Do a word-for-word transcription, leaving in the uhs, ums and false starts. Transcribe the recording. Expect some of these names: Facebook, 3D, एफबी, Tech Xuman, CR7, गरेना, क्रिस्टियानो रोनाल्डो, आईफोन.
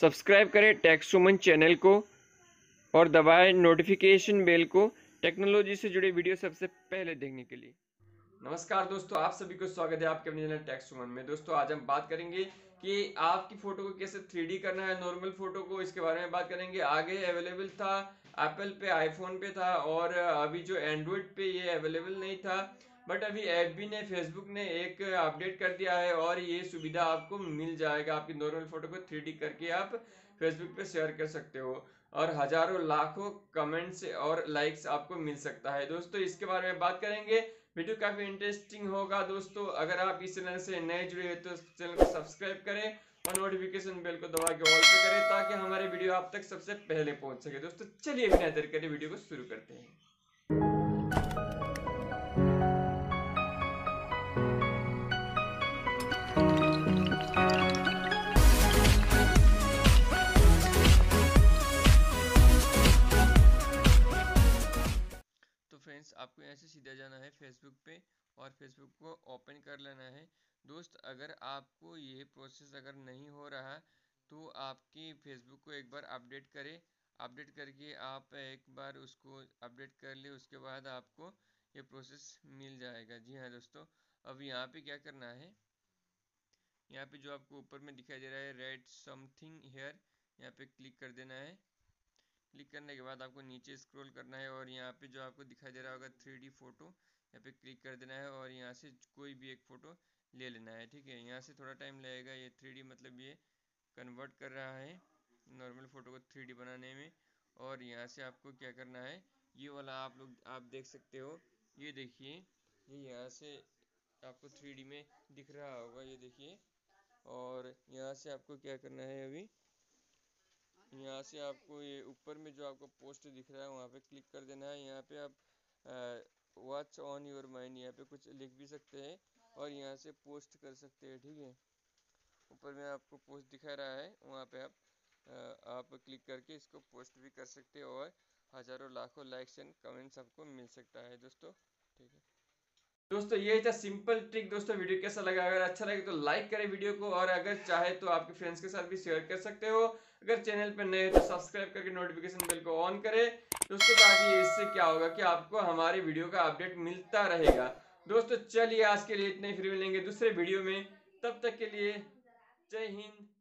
Subscribe करें text woman channel को और दबाएं नोटिफिकेशन बेल को टेक्नोलॉजी से जुड़े वीडियो सबसे पहले देखने के लिए। नमस्कार दोस्तों, आप सभी को स्वागत है आपके अपने चैनल टेक्स्ट वुमन में। दोस्तों आज हम बात करेंगे कि आपकी फ़ोटो को कैसे थ्री डी करना है, नॉर्मल फ़ोटो को, इसके बारे में बात करेंगे। आगे अवेलेबल था एप्पल पे, आईफोन पे था और अभी जो एंड्रॉयड पे ये अवेलेबल नहीं था, बट अभी एफबी ने, फेसबुक ने एक अपडेट कर दिया है और ये सुविधा आपको मिल जाएगा। आपकी नॉर्मल फ़ोटो को थ्री डी करके आप फेसबुक पे शेयर कर सकते हो और हज़ारों लाखों कमेंट्स और लाइक्स आपको मिल सकता है। दोस्तों इसके बारे में बात करेंगे, वीडियो काफ़ी इंटरेस्टिंग होगा। दोस्तों अगर आप इस चैनल से नए जुड़े हैं तो चैनल को सब्सक्राइब करें और नोटिफिकेशन बेल को दबा के ऑल पे करें ताकि हमारे वीडियो आप तक सबसे पहले पहुंच सके। दोस्तों चलिए बिना देर करे वीडियो को शुरू करते हैं। आपको यहाँ से सीधा जाना है फेसबुक पे और फेसबुक को ओपन कर लेना है। दोस्त अगर आपको ये प्रोसेस अगर नहीं हो रहा तो आपकी फेसबुक को एक बार अपडेट करें। अपडेट करके आप एक बार उसको अपडेट कर ले, उसके बाद आपको ये प्रोसेस मिल जाएगा। जी हाँ दोस्तों, अब यहाँ पे क्या करना है, यहाँ पे जो आपको ऊपर में दिखाई दे रहा है रेड समथिंग हेयर, यहाँ पे क्लिक कर देना है। क्लिक करने के बाद आपको नीचे स्क्रॉल करना है और यहाँ पे जो आपको दिखाई दे रहा होगा थ्री डी फोटो, यहाँ पे क्लिक कर देना है और यहाँ से कोई भी एक फ़ोटो ले लेना है। ठीक है, यहाँ से थोड़ा टाइम लगेगा, ये थ्री डी मतलब ये कन्वर्ट कर रहा है नॉर्मल फ़ोटो को थ्री डी बनाने में। और यहाँ से आपको क्या करना है, ये वाला आप लोग आप देख सकते हो, ये देखिए ये यहाँ से आपको थ्री डी में दिख रहा होगा, ये देखिए। और यहाँ से आपको क्या करना है, अभी यहाँ से आपको ये ऊपर में जो आपको पोस्ट दिख रहा है वहाँ पे क्लिक कर देना है। यहाँ पे आप वॉच ऑन योर माइंड, यहाँ पे कुछ लिख भी सकते हैं और यहाँ से पोस्ट कर सकते हैं। ठीक है, ऊपर में आपको पोस्ट दिखा रहा है, वहाँ पे आप आ, आप क्लिक करके इसको पोस्ट भी कर सकते हो और हज़ारों लाखों लाइक्स एंड कमेंट्स आपको मिल सकता है। दोस्तों ठीक है, दोस्तों ये था सिंपल ट्रिक। दोस्तों वीडियो कैसा लगा, अगर अच्छा लगे तो लाइक करें वीडियो को और अगर चाहे तो आपके फ्रेंड्स के साथ भी शेयर कर सकते हो। अगर चैनल पर नए हो तो सब्सक्राइब करके नोटिफिकेशन बेल को ऑन करें दोस्तों, ताकि इससे क्या होगा कि आपको हमारे वीडियो का अपडेट मिलता रहेगा। दोस्तों चलिए आज के लिए इतने, फिर मिलेंगे दूसरे वीडियो में, तब तक के लिए जय हिंद।